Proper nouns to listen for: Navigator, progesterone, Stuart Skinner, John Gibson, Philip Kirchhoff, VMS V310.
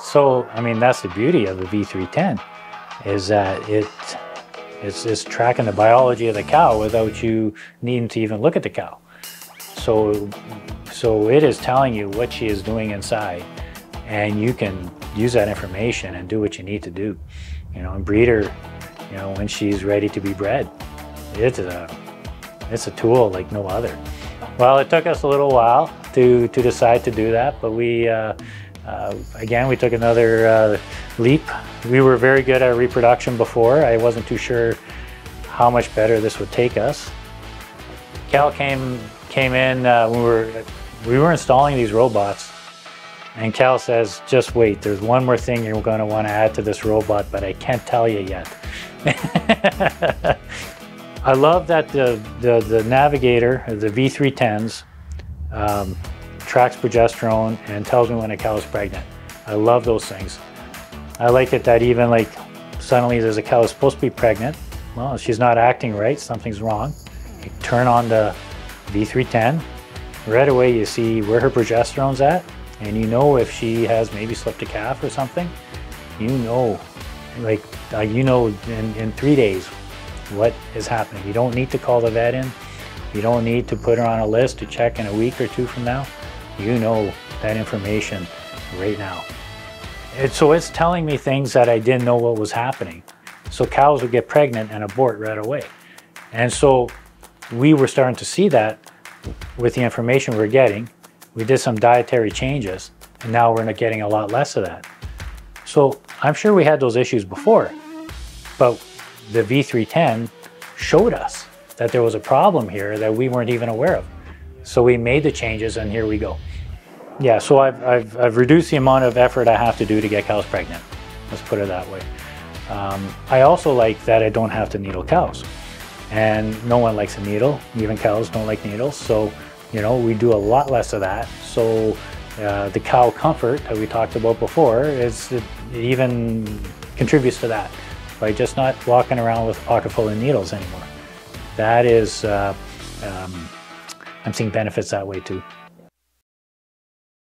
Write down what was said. So, I mean, that's the beauty of the V310, is that it's tracking the biology of the cow without you needing to even look at the cow. So it is telling you what she is doing inside, and you can use that information and do what you need to do. You know, and breed her, you know, when she's ready to be bred. It's a tool like no other. Well, it took us a little while to decide to do that, but we, again, we took another leap. We were very good at reproduction before. I wasn't too sure how much better this would take us. Cal came in, we were installing these robots, and Cal says, "Just wait, there's one more thing you're gonna wanna add to this robot, but I can't tell you yet." I love that the Navigator, the V310s, tracks progesterone and tells me when a cow is pregnant. I love those things. I like it that even like suddenly there's a cow that's supposed to be pregnant. Well, if she's not acting right, something's wrong. You turn on the V310, right away you see where her progesterone's at, and you know if she has maybe slipped a calf or something. You know, like, you know in 3 days what is happening. You don't need to call the vet in. You don't need to put her on a list to check in a week or two from now. You know that information right now. So it's telling me things that I didn't know what was happening. So cows would get pregnant and abort right away. And so we were starting to see that with the information we were getting. We did some dietary changes, and now we're getting a lot less of that. So I'm sure we had those issues before, but the V310 showed us that there was a problem here that we weren't even aware of. So we made the changes, and here we go. Yeah, so I've reduced the amount of effort I have to do to get cows pregnant. Let's put it that way. I also like that I don't have to needle cows. And no one likes a needle. Even cows don't like needles. So, you know, we do a lot less of that. So the cow comfort that we talked about before, it even contributes to that by just not walking around with a pocket full of needles anymore. That is, I'm seeing benefits that way too.